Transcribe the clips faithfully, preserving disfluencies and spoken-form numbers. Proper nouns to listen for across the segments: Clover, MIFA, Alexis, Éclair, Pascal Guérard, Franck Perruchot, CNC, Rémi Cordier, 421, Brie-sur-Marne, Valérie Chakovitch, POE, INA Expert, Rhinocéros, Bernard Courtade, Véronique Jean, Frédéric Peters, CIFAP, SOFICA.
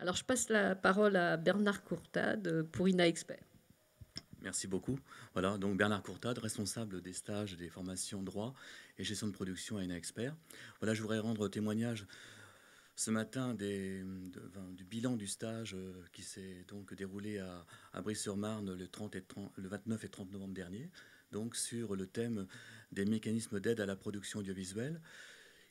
Alors, je passe la parole à Bernard Courtade pour I N A Expert. Merci beaucoup. Voilà, donc Bernard Courtade, responsable des stages et des formations droit et gestion de production à I N A Expert. Voilà, je voudrais rendre témoignage ce matin des, de, enfin, du bilan du stage qui s'est donc déroulé à, à Brie-sur-Marne le, le vingt-neuf et trente novembre dernier, donc sur le thème des mécanismes d'aide à la production audiovisuelle.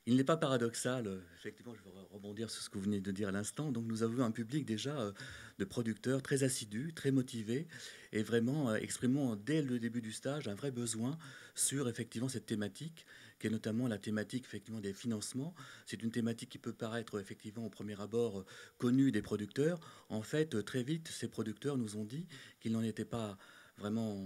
Il n'est pas paradoxal, effectivement, je vais rebondir sur ce que vous venez de dire à l'instant. Donc, nous avons un public déjà de producteurs très assidus, très motivés, et vraiment exprimant dès le début du stage un vrai besoin sur effectivement cette thématique, qui est notamment la thématique effectivement des financements. C'est une thématique qui peut paraître effectivement au premier abord connue des producteurs. En fait, très vite, ces producteurs nous ont dit qu'ils n'en étaient pas vraiment,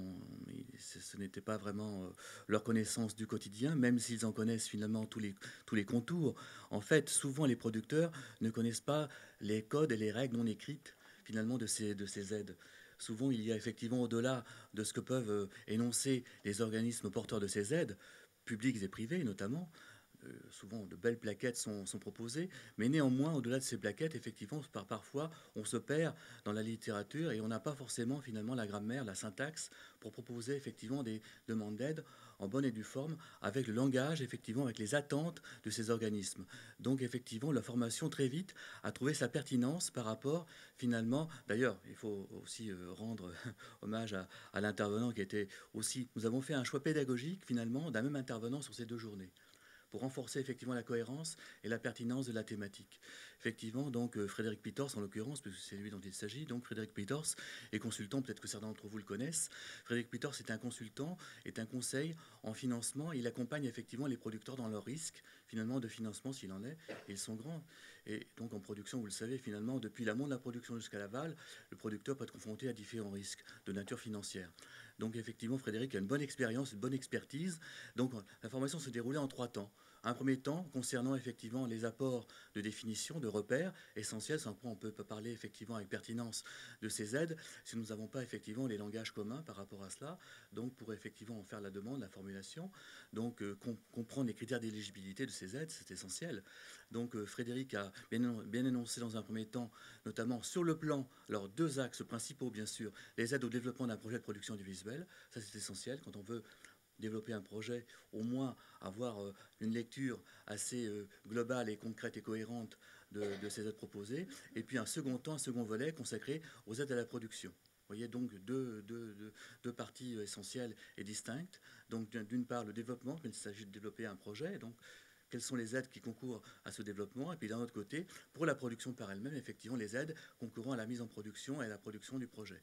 ce n'était pas vraiment leur connaissance du quotidien, même s'ils en connaissent finalement tous les, tous les contours. En fait, souvent, les producteurs ne connaissent pas les codes et les règles non écrites, finalement, de ces, de ces aides. Souvent, il y a effectivement, au-delà de ce que peuvent énoncer les organismes porteurs de ces aides, publics et privés notamment, souvent de belles plaquettes sont, sont proposées, mais néanmoins, au-delà de ces plaquettes, effectivement, par, parfois, on se perd dans la littérature et on n'a pas forcément, finalement, la grammaire, la syntaxe pour proposer, effectivement, des demandes d'aide en bonne et due forme, avec le langage, effectivement, avec les attentes de ces organismes. Donc, effectivement, la formation, très vite, a trouvé sa pertinence par rapport, finalement, d'ailleurs, il faut aussi rendre hommage à, à l'intervenant qui était aussi... Nous avons fait un choix pédagogique, finalement, d'un même intervenant sur ces deux journées, pour renforcer effectivement la cohérence et la pertinence de la thématique. Effectivement, donc Frédéric Peters, en l'occurrence, puisque c'est lui dont il s'agit, donc Frédéric Peters est consultant, peut-être que certains d'entre vous le connaissent. Frédéric Peters est un consultant, est un conseil en financement. Il accompagne effectivement les producteurs dans leurs risques, finalement, de financement, s'il en est, et ils sont grands. Et donc en production, vous le savez, finalement, depuis l'amont de la production jusqu'à l'aval, le producteur peut être confronté à différents risques de nature financière. Donc effectivement, Frédéric a une bonne expérience, une bonne expertise. Donc la formation se déroulait en trois temps. Un premier temps concernant effectivement les apports de définition, de repères essentiels, sans quoi on peut parler effectivement avec pertinence de ces aides, si nous n'avons pas effectivement les langages communs par rapport à cela, donc pour effectivement en faire la demande, la formulation, donc euh, com comprendre les critères d'éligibilité de ces aides, c'est essentiel. Donc euh, Frédéric a bien, bien énoncé dans un premier temps, notamment sur le plan, alors deux axes principaux bien sûr, les aides au développement d'un projet de production audiovisuelle, ça c'est essentiel quand on veut développer un projet, au moins avoir une lecture assez globale et concrète et cohérente de, de ces aides proposées, et puis un second temps, un second volet consacré aux aides à la production. Vous voyez donc deux, deux, deux, deux parties essentielles et distinctes. Donc d'une part le développement, quand il s'agit de développer un projet, donc quelles sont les aides qui concourent à ce développement, et puis d'un autre côté, pour la production par elle-même, effectivement les aides concourant à la mise en production et à la production du projet.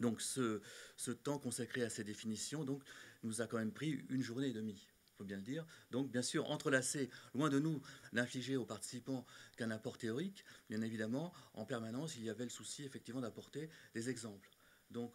Donc ce, ce temps consacré à ces définitions donc, nous a quand même pris une journée et demie, il faut bien le dire. Donc bien sûr, entrelacé, loin de nous d'infliger aux participants qu'un apport théorique, bien évidemment, en permanence, il y avait le souci effectivement d'apporter des exemples. Donc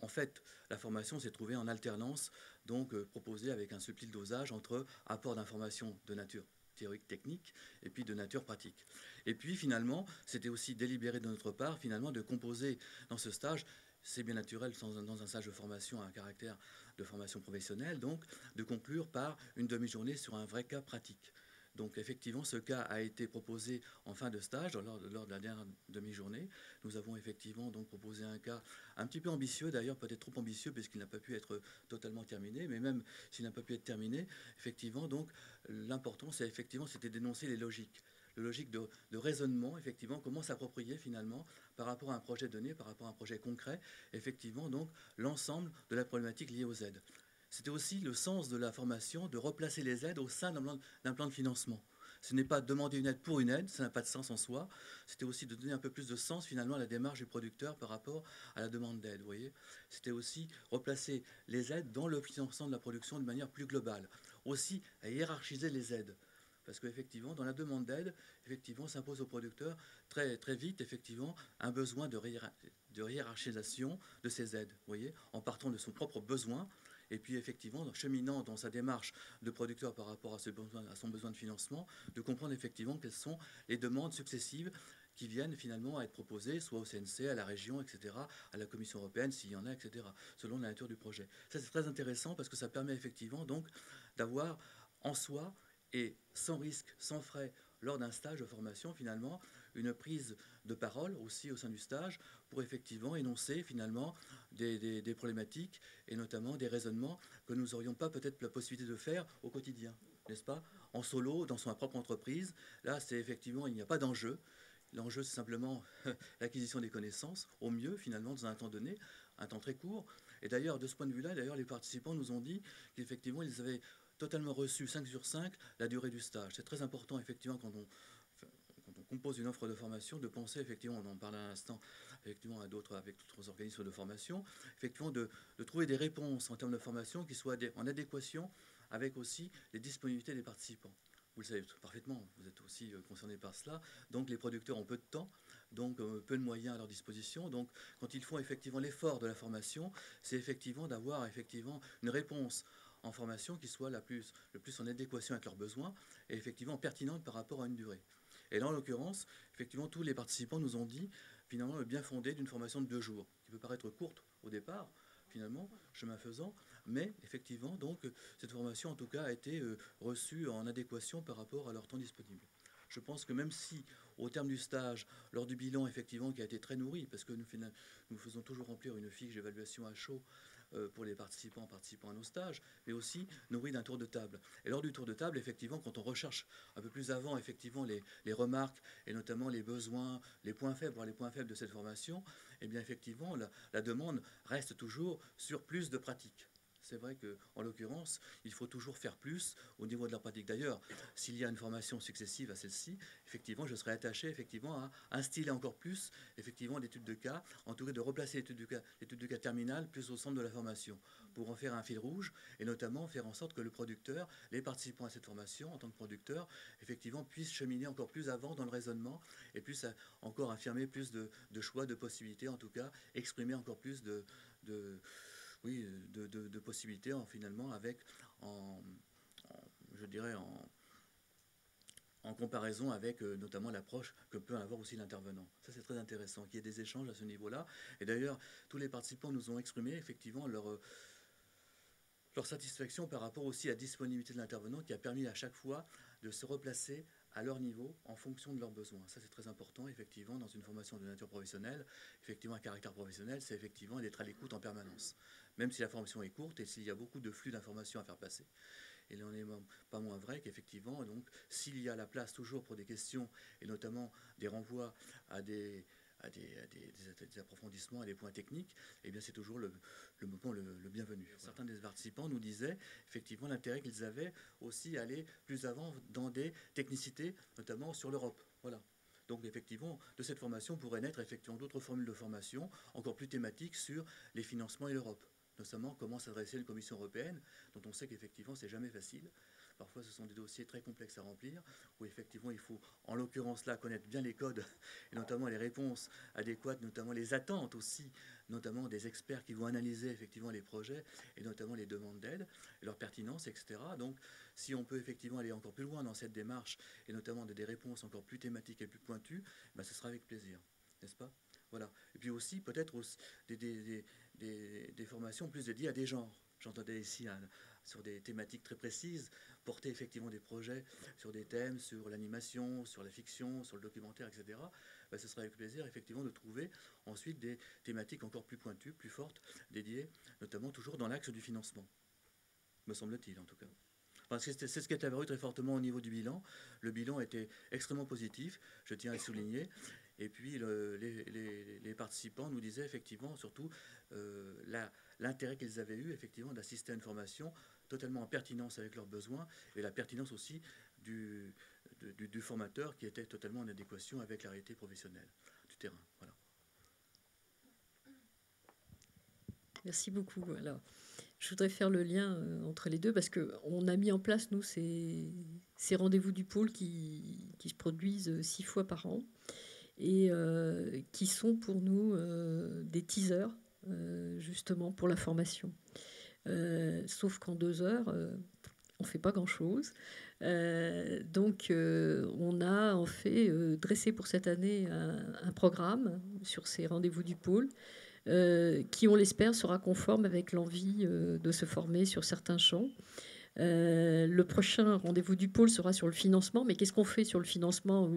en fait, la formation s'est trouvée en alternance, donc euh, proposée avec un subtil dosage entre apport d'informations de nature théorique, technique, et puis de nature pratique. Et puis finalement, c'était aussi délibéré de notre part, finalement, de composer dans ce stage. C'est bien naturel dans un stage de formation à un caractère de formation professionnelle, donc de conclure par une demi-journée sur un vrai cas pratique. Donc effectivement, ce cas a été proposé en fin de stage, lors de, lors de la dernière demi-journée. Nous avons effectivement donc proposé un cas un petit peu ambitieux, d'ailleurs peut-être trop ambitieux, puisqu'il n'a pas pu être totalement terminé, mais même s'il n'a pas pu être terminé, effectivement, donc l'important, c'est effectivement, c'était d'énoncer les logiques. La logique de, de raisonnement, effectivement, comment s'approprier finalement par rapport à un projet donné, par rapport à un projet concret, effectivement, donc l'ensemble de la problématique liée aux aides. C'était aussi le sens de la formation de replacer les aides au sein d'un plan, d'un plan de financement. Ce n'est pas demander une aide pour une aide, ça n'a pas de sens en soi. C'était aussi de donner un peu plus de sens finalement à la démarche du producteur par rapport à la demande d'aide, vous voyez. C'était aussi replacer les aides dans le financement de la production de manière plus globale. Aussi à hiérarchiser les aides. Parce qu'effectivement, dans la demande d'aide, effectivement, s'impose au producteur très, très vite, effectivement, un besoin de, hiér de hiérarchisation de ces aides, voyez, en partant de son propre besoin, et puis effectivement, en cheminant dans sa démarche de producteur par rapport à, ce besoin, à son besoin de financement, de comprendre effectivement quelles sont les demandes successives qui viennent finalement à être proposées, soit au C N C, à la région, et cetera, à la Commission européenne, s'il y en a, et cetera, selon la nature du projet. Ça, c'est très intéressant parce que ça permet effectivement donc d'avoir en soi et sans risque, sans frais, lors d'un stage de formation, finalement, une prise de parole aussi au sein du stage pour effectivement énoncer finalement des, des, des problématiques et notamment des raisonnements que nous n'aurions pas peut-être la possibilité de faire au quotidien, n'est-ce pas? En solo, dans sa propre entreprise, là c'est effectivement, il n'y a pas d'enjeu. L'enjeu, c'est simplement l'acquisition des connaissances, au mieux, finalement, dans un temps donné, un temps très court. Et d'ailleurs, de ce point de vue-là, d'ailleurs, les participants nous ont dit qu'effectivement, ils avaient totalement reçu cinq sur cinq la durée du stage. C'est très important, effectivement, quand on, quand on compose une offre de formation, de penser, effectivement, on en parlait à l'instant, effectivement, à d'autres, avec d'autres organismes de formation, effectivement, de, de trouver des réponses en termes de formation qui soient en adéquation avec aussi les disponibilités des participants. Vous le savez parfaitement, vous êtes aussi concerné par cela. Donc les producteurs ont peu de temps, donc peu de moyens à leur disposition. Donc quand ils font effectivement l'effort de la formation, c'est effectivement d'avoir effectivement une réponse en formation qui soit la plus, le plus en adéquation avec leurs besoins et effectivement pertinente par rapport à une durée. Et là, en l'occurrence, effectivement, tous les participants nous ont dit finalement le bien fondé d'une formation de deux jours, qui peut paraître courte au départ, finalement, chemin faisant, mais effectivement, donc, cette formation, en tout cas, a été euh, reçue en adéquation par rapport à leur temps disponible. Je pense que même si, au terme du stage, lors du bilan, effectivement, qui a été très nourri, parce que nous, nous faisons toujours remplir une fiche d'évaluation à chaud euh, pour les participants participant à nos stages, mais aussi nourri d'un tour de table. Et lors du tour de table, effectivement, quand on recherche un peu plus avant, effectivement, les, les remarques, et notamment les besoins, les points faibles, voire les points faibles de cette formation, eh bien, effectivement, la, la demande reste toujours sur plus de pratiques. C'est vrai qu'en l'occurrence, il faut toujours faire plus au niveau de la pratique. D'ailleurs, s'il y a une formation successive à celle-ci, effectivement, je serais attaché effectivement, à instiller encore plus l'étude de cas, en tout cas de replacer l'étude de cas, l'étude de cas terminale plus au centre de la formation, pour en faire un fil rouge, et notamment faire en sorte que le producteur, les participants à cette formation, en tant que producteur, effectivement, puissent cheminer encore plus avant dans le raisonnement, et puissent encore affirmer plus de, de choix, de possibilités, en tout cas, exprimer encore plus de... de Oui, de, de, de possibilités en, finalement avec, en, en, je dirais, en, en comparaison avec euh, notamment l'approche que peut avoir aussi l'intervenant. Ça, c'est très intéressant, qu'il y ait des échanges à ce niveau-là. Et d'ailleurs, tous les participants nous ont exprimé effectivement leur, euh, leur satisfaction par rapport aussi à la disponibilité de l'intervenant qui a permis à chaque fois de se replacer à leur niveau, en fonction de leurs besoins. Ça, c'est très important, effectivement, dans une formation de nature professionnelle. Effectivement, un caractère professionnel, c'est effectivement d'être à l'écoute en permanence, même si la formation est courte et s'il y a beaucoup de flux d'informations à faire passer. Et il n'en est pas moins vrai qu'effectivement, donc, s'il y a la place toujours pour des questions, et notamment des renvois à des... à des, à des, des, des approfondissements, à des points techniques, eh bien c'est toujours le, le moment le, le bienvenu. Voilà. Certains des participants nous disaient effectivement l'intérêt qu'ils avaient aussi à aller plus avant dans des technicités, notamment sur l'Europe. Voilà. Donc effectivement, de cette formation pourraient naître effectivement d'autres formules de formation encore plus thématiques sur les financements et l'Europe, notamment comment s'adresser à une commission européenne, dont on sait qu'effectivement c'est jamais facile. Parfois, ce sont des dossiers très complexes à remplir, où effectivement, il faut, en l'occurrence là, connaître bien les codes, et notamment les réponses adéquates, notamment les attentes aussi, notamment des experts qui vont analyser effectivement les projets, et notamment les demandes d'aide, leur pertinence, et cetera. Donc, si on peut effectivement aller encore plus loin dans cette démarche, et notamment des réponses encore plus thématiques et plus pointues, ben, ce sera avec plaisir, n'est-ce pas? Voilà. Et puis aussi, peut-être aussi des, des, des, des formations plus dédiées à des genres. J'entendais ici un, sur des thématiques très précises, porter effectivement des projets sur des thèmes, sur l'animation, sur la fiction, sur le documentaire, et cetera. Ben, ce sera avec plaisir effectivement de trouver ensuite des thématiques encore plus pointues, plus fortes, dédiées notamment toujours dans l'axe du financement, me semble-t-il en tout cas. Enfin, c'est ce qui est apparu très fortement au niveau du bilan. Le bilan était extrêmement positif, je tiens à le souligner. Et puis le, les, les, les participants nous disaient effectivement surtout euh, la... l'intérêt qu'ils avaient eu, effectivement, d'assister à une formation totalement en pertinence avec leurs besoins et la pertinence aussi du, du, du formateur qui était totalement en adéquation avec la réalité professionnelle du terrain. Voilà. Merci beaucoup. Alors, je voudrais faire le lien entre les deux parce qu'on a mis en place, nous, ces, ces rendez-vous du pôle qui, qui se produisent six fois par an et euh, qui sont pour nous euh, des teasers Euh, justement pour la formation. Euh, sauf qu'en deux heures, euh, on ne fait pas grand-chose. Euh, donc, euh, on a en fait euh, dressé pour cette année un, un programme sur ces rendez-vous du pôle euh, qui, on l'espère, sera conforme avec l'envie euh, de se former sur certains champs. Euh, le prochain rendez-vous du pôle sera sur le financement. Mais qu'est-ce qu'on fait sur le financement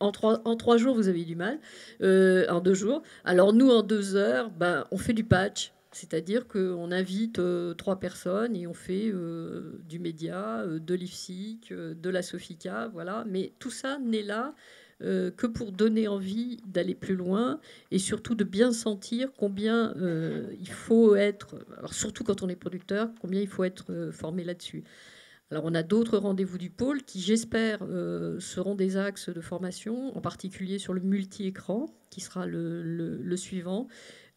en trois, en trois jours, vous avez eu du mal, euh, en deux jours. Alors nous, en deux heures, ben, on fait du patch. C'est-à-dire qu'on invite euh, trois personnes et on fait euh, du média, euh, de l'I F S I C, euh, de la SOFICA, voilà. Mais tout ça n'est là euh, que pour donner envie d'aller plus loin et surtout de bien sentir combien euh, il faut être, alors surtout quand on est producteur, combien il faut être euh, formé là-dessus. Alors, on a d'autres rendez-vous du pôle qui, j'espère, euh, seront des axes de formation, en particulier sur le multi-écran, qui sera le, le, le suivant,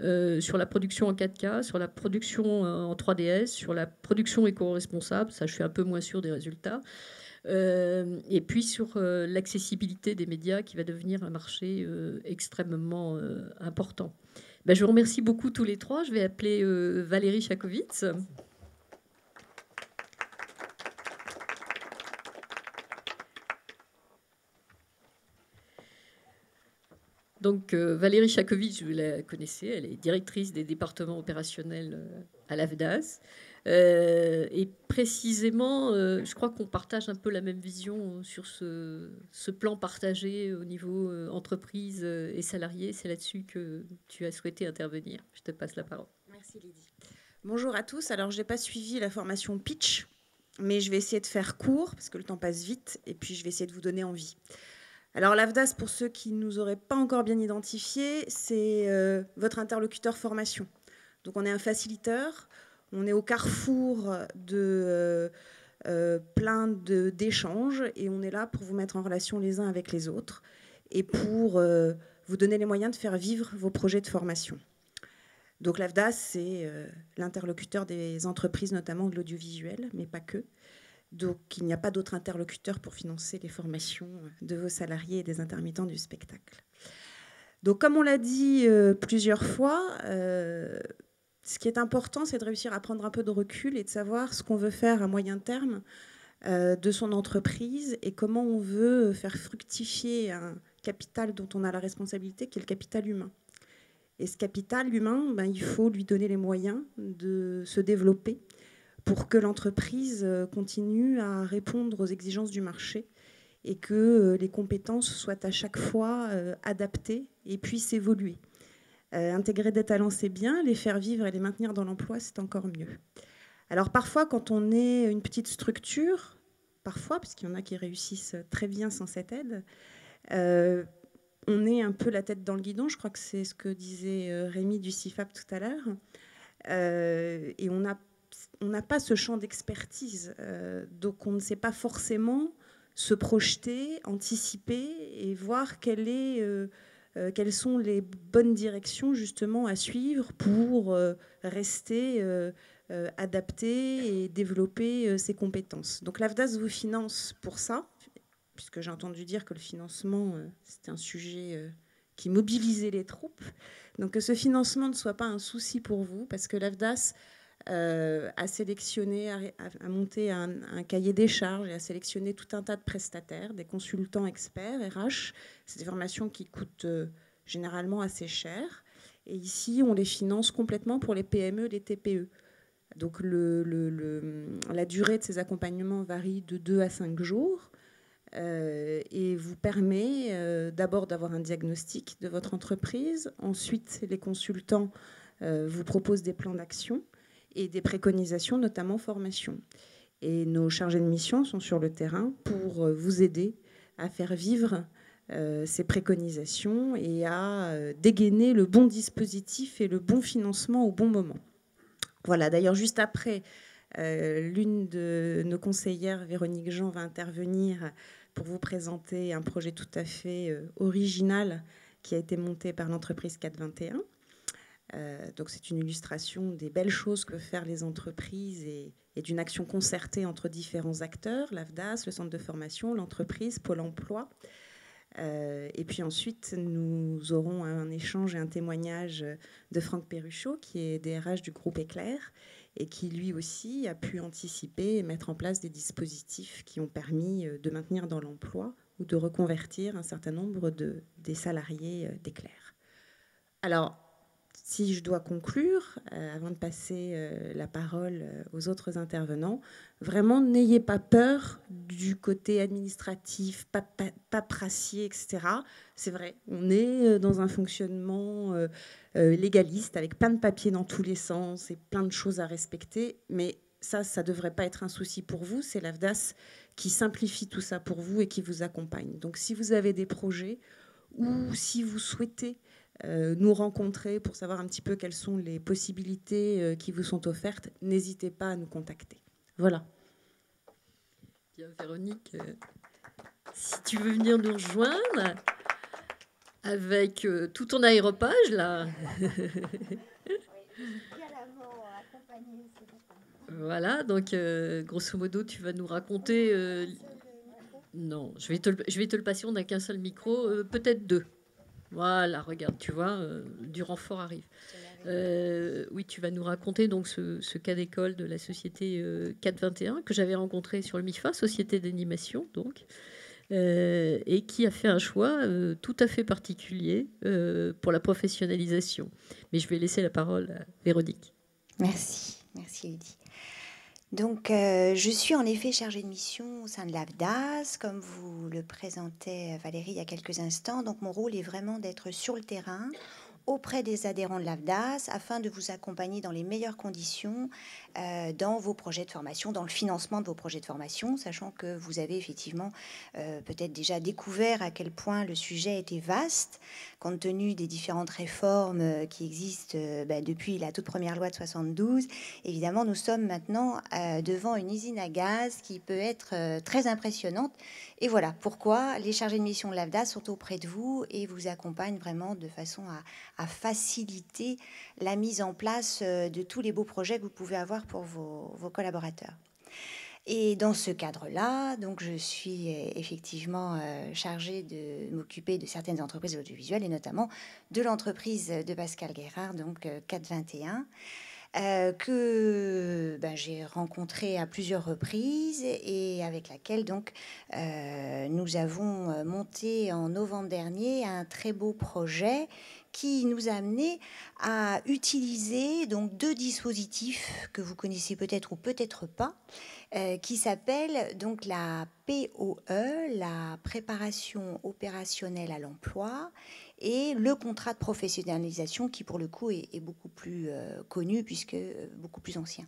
euh, sur la production en quatre K, sur la production en trois D S, sur la production éco-responsable. Ça, je suis un peu moins sûre des résultats. Euh, et puis, sur euh, l'accessibilité des médias, qui va devenir un marché euh, extrêmement euh, important. Ben, je vous remercie beaucoup tous les trois. Je vais appeler euh, Valérie Chakovitch. Donc, Valérie Chakovitch, vous la connaissez, elle est directrice des départements opérationnels à l'A V D A S. Euh, et précisément, euh, je crois qu'on partage un peu la même vision sur ce, ce plan partagé au niveau euh, entreprise et salariés. C'est là-dessus que tu as souhaité intervenir. Je te passe la parole. Merci, Lydie. Bonjour à tous. Alors, je n'ai pas suivi la formation Pitch, mais je vais essayer de faire court, parce que le temps passe vite, et puis je vais essayer de vous donner envie. Alors l'A V D A S, pour ceux qui ne nous auraient pas encore bien identifiés, c'est euh, votre interlocuteur formation. Donc on est un facilitateur, on est au carrefour de euh, plein d'échanges et on est là pour vous mettre en relation les uns avec les autres et pour euh, vous donner les moyens de faire vivre vos projets de formation. Donc l'A V D A S, c'est euh, l'interlocuteur des entreprises, notamment de l'audiovisuel, mais pas que. Donc, il n'y a pas d'autres interlocuteurs pour financer les formations de vos salariés et des intermittents du spectacle. Donc, comme on l'a dit euh, plusieurs fois, euh, ce qui est important, c'est de réussir à prendre un peu de recul et de savoir ce qu'on veut faire à moyen terme euh, de son entreprise et comment on veut faire fructifier un capital dont on a la responsabilité, qui est le capital humain. Et ce capital humain, ben, il faut lui donner les moyens de se développer pour que l'entreprise continue à répondre aux exigences du marché et que les compétences soient à chaque fois adaptées et puissent évoluer. Intégrer des talents, c'est bien, les faire vivre et les maintenir dans l'emploi, c'est encore mieux. Alors parfois, quand on est une petite structure, parfois, parce qu'il y en a qui réussissent très bien sans cette aide, euh, on est un peu la tête dans le guidon, je crois que c'est ce que disait Rémi du C I F A P tout à l'heure, euh, et on a On n'a pas ce champ d'expertise, euh, donc on ne sait pas forcément se projeter, anticiper et voir quelle est, euh, euh, quelles sont les bonnes directions justement à suivre pour euh, rester euh, euh, adapté et développer euh, ses compétences. Donc l'A V D A S vous finance pour ça, puisque j'ai entendu dire que le financement, euh, c'était un sujet euh, qui mobilisait les troupes. Donc que ce financement ne soit pas un souci pour vous, parce que l'A V D A S... Euh, à sélectionner, à, à monter un, un cahier des charges et à sélectionner tout un tas de prestataires, des consultants experts, R H. C'est des formations qui coûtent euh, généralement assez cher. Et ici, on les finance complètement pour les P M E, les T P E. Donc le, le, le, la durée de ces accompagnements varie de deux à cinq jours euh, et vous permet euh, d'abord d'avoir un diagnostic de votre entreprise. Ensuite, les consultants euh, vous proposent des plans d'action et des préconisations, notamment formation. Et nos chargés de mission sont sur le terrain pour vous aider à faire vivre euh, ces préconisations et à euh, dégainer le bon dispositif et le bon financement au bon moment. Voilà, d'ailleurs, juste après, euh, l'une de nos conseillères, Véronique Jean, va intervenir pour vous présenter un projet tout à fait euh, original qui a été monté par l'entreprise quatre cent vingt et un. Euh, donc c'est une illustration des belles choses que peuvent faire les entreprises et, et d'une action concertée entre différents acteurs, l'A V D A S, le centre de formation, l'entreprise, Pôle emploi. Euh, et puis ensuite, nous aurons un échange et un témoignage de Franck Perruchot, qui est D R H du groupe Éclair, et qui lui aussi a pu anticiper et mettre en place des dispositifs qui ont permis de maintenir dans l'emploi ou de reconvertir un certain nombre de, des salariés d'Éclair. Alors, Si je dois conclure, euh, avant de passer euh, la parole euh, aux autres intervenants, vraiment, n'ayez pas peur du côté administratif, pap paperassier, et cetera. C'est vrai, on est dans un fonctionnement euh, euh, légaliste, avec plein de papiers dans tous les sens et plein de choses à respecter, mais ça, ça ne devrait pas être un souci pour vous. C'est l'AFDAS qui simplifie tout ça pour vous et qui vous accompagne. Donc, si vous avez des projets ou si vous souhaitez Euh, nous rencontrer pour savoir un petit peu quelles sont les possibilités euh, qui vous sont offertes, n'hésitez pas à nous contacter. Voilà. Bien, Véronique, euh, si tu veux venir nous rejoindre avec euh, tout ton aéropage, là. Oui, galamment accompagnée, c'est bon. Voilà, donc euh, grosso modo, tu vas nous raconter... Euh, non, je vais te le, je vais te le passer, on n'a qu'un seul micro, euh, peut-être deux. Voilà, regarde, tu vois, euh, du renfort arrive. Euh, oui, tu vas nous raconter donc ce, ce cas d'école de la société euh, quatre cent vingt et un que j'avais rencontré sur le MIFA, société d'animation, donc, euh, et qui a fait un choix euh, tout à fait particulier euh, pour la professionnalisation. Mais je vais laisser la parole à Véronique. Merci, merci Ludie. Donc, euh, je suis en effet chargée de mission au sein de l'AFDAS, comme vous le présentait Valérie il y a quelques instants. Donc, mon rôle est vraiment d'être sur le terrain auprès des adhérents de l'AFDAS afin de vous accompagner dans les meilleures conditions euh, dans vos projets de formation, dans le financement de vos projets de formation, sachant que vous avez effectivement euh, peut-être déjà découvert à quel point le sujet était vaste, compte tenu des différentes réformes qui existent euh, bah, depuis la toute première loi de soixante-douze. Évidemment, nous sommes maintenant euh, devant une usine à gaz qui peut être euh, très impressionnante. Et voilà pourquoi les chargés de mission de l'AFDAS sont auprès de vous et vous accompagnent vraiment de façon à, à faciliter la mise en place de tous les beaux projets que vous pouvez avoir pour vos, vos collaborateurs. Et dans ce cadre-là, donc je suis effectivement chargée de m'occuper de certaines entreprises audiovisuelles et notamment de l'entreprise de Pascal Guérard, donc quatre cent vingt et un. Euh, que ben, j'ai rencontré à plusieurs reprises et avec laquelle donc euh, nous avons monté en novembre dernier un très beau projet qui nous a amené à utiliser donc deux dispositifs que vous connaissez peut-être ou peut-être pas, euh, qui s'appellent donc la P O E, la préparation opérationnelle à l'emploi, et le contrat de professionnalisation qui pour le coup est, est beaucoup plus euh, connu puisque euh, beaucoup plus ancien.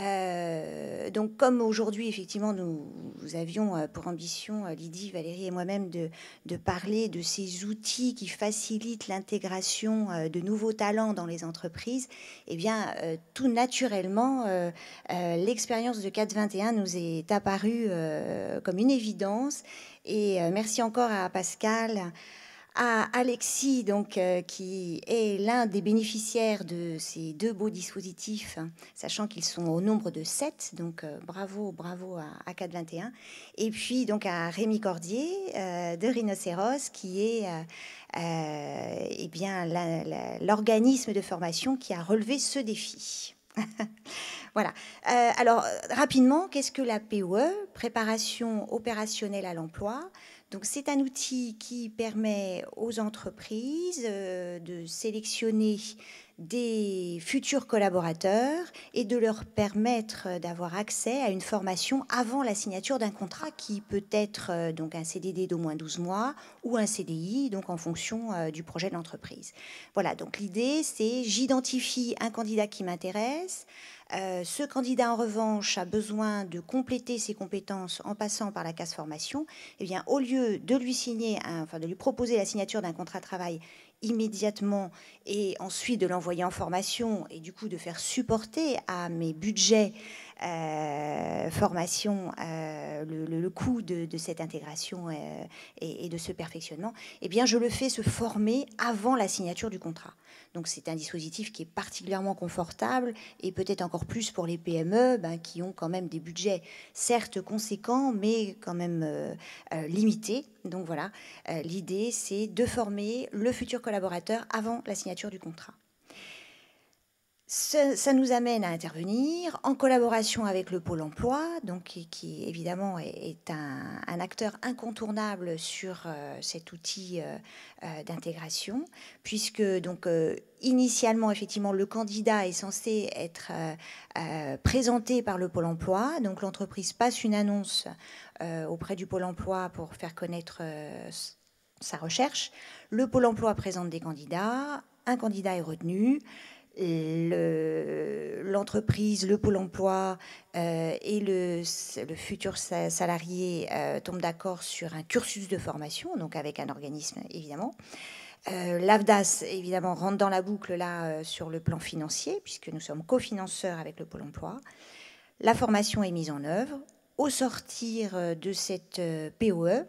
Euh, donc comme aujourd'hui effectivement nous, nous avions euh, pour ambition, euh, Lydie, Valérie et moi-même de, de parler de ces outils qui facilitent l'intégration euh, de nouveaux talents dans les entreprises, eh bien euh, tout naturellement euh, euh, l'expérience de quatre cent vingt et un nous est apparue euh, comme une évidence et euh, merci encore à Pascal, à Alexis, donc, euh, qui est l'un des bénéficiaires de ces deux beaux dispositifs, hein, sachant qu'ils sont au nombre de sept, donc euh, bravo, bravo à, à quatre cent vingt et un. Et puis donc à Rémi Cordier euh, de Rhinocéros, qui est euh, euh, eh bien, l'organisme de formation qui a relevé ce défi. Voilà. Euh, alors, rapidement, qu'est-ce que la P O E, préparation opérationnelle à l'emploi? Donc, c'est un outil qui permet aux entreprises euh, de sélectionner des futurs collaborateurs et de leur permettre d'avoir accès à une formation avant la signature d'un contrat qui peut être euh, donc un C D D d'au moins douze mois ou un C D I, donc en fonction euh, du projet de l'entreprise. Voilà, donc l'idée, c'est j'identifie un candidat qui m'intéresse. Euh, ce candidat, en revanche, a besoin de compléter ses compétences en passant par la case formation. Eh bien, au lieu de lui signer, un, enfin de lui proposer la signature d'un contrat de travail immédiatement et ensuite de l'envoyer en formation et du coup de faire supporter à mes budgets euh, formation euh, le, le, le coût de, de cette intégration euh, et, et de ce perfectionnement, eh bien, je le fais se former avant la signature du contrat. Donc, c'est un dispositif qui est particulièrement confortable et peut-être encore plus pour les P M E ben, qui ont quand même des budgets certes conséquents, mais quand même euh, euh, limités. Donc, voilà, euh, l'idée, c'est de former le futur collaborateur avant la signature du contrat. Ça, ça nous amène à intervenir en collaboration avec le Pôle emploi, donc, qui, qui évidemment est, est un, un acteur incontournable sur euh, cet outil euh, euh, d'intégration, puisque donc, euh, initialement, effectivement, le candidat est censé être euh, euh, présenté par le Pôle emploi. Donc l'entreprise passe une annonce euh, auprès du Pôle emploi pour faire connaître euh, sa recherche. Le Pôle emploi présente des candidats, un candidat est retenu. L'entreprise, le, le Pôle emploi euh, et le, le futur salarié euh, tombent d'accord sur un cursus de formation, donc avec un organisme, évidemment. Euh, L'AFDAS, évidemment, rentre dans la boucle là euh, sur le plan financier, puisque nous sommes cofinanceurs avec le Pôle emploi. La formation est mise en œuvre. Au sortir de cette euh, P O E,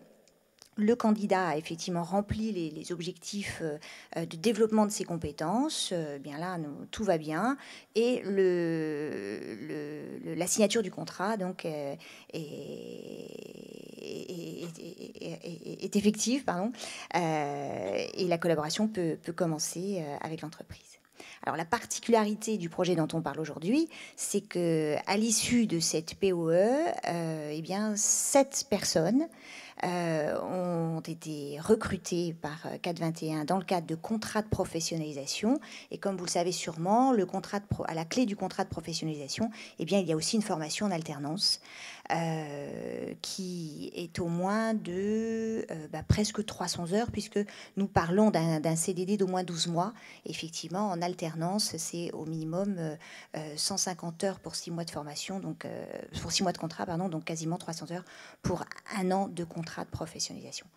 le candidat a effectivement rempli les, les objectifs de développement de ses compétences. Bien là, nous, tout va bien. Et le, le, la signature du contrat donc, est, est, est, est effective, pardon, et la collaboration peut, peut commencer avec l'entreprise. Alors, la particularité du projet dont on parle aujourd'hui, c'est qu'à l'issue de cette P O E, euh, eh bien, sept personnes euh, ont été recrutées par quatre cent vingt et un dans le cadre de contrats de professionnalisation. Et comme vous le savez sûrement, le contrat de pro à la clé du contrat de professionnalisation, eh bien, il y a aussi une formation en alternance euh, qui est au moins de euh, bah, presque trois cents heures, puisque nous parlons d'un C D D d'au moins douze mois, effectivement, en alternance. C'est au minimum cent cinquante heures pour six mois de formation, donc pour six mois de contrat, pardon, donc quasiment trois cents heures pour un an de contrat de professionnalisation.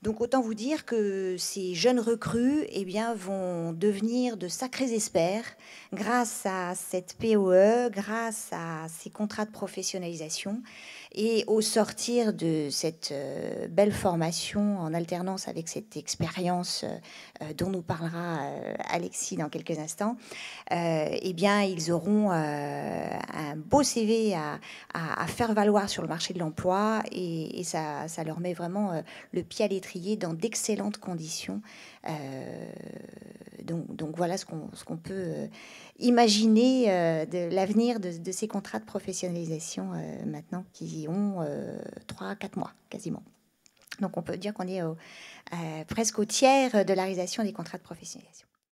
Donc autant vous dire que ces jeunes recrues, eh bien, vont devenir de sacrés experts grâce à cette P O E, grâce à ces contrats de professionnalisation. Et au sortir de cette belle formation en alternance avec cette expérience dont nous parlera Alexis dans quelques instants, eh bien, ils auront un beau C V à, à, à faire valoir sur le marché de l'emploi, et, et ça, ça leur met vraiment le pied à l'étrier dans d'excellentes conditions. Euh, donc, donc voilà ce qu'on ce qu'on peut imaginer euh, de l'avenir de, de ces contrats de professionnalisation euh, maintenant qui ont euh, trois à quatre mois quasiment. Donc on peut dire qu'on est au, euh, presque au tiers de la réalisation des contrats de professionnalisation.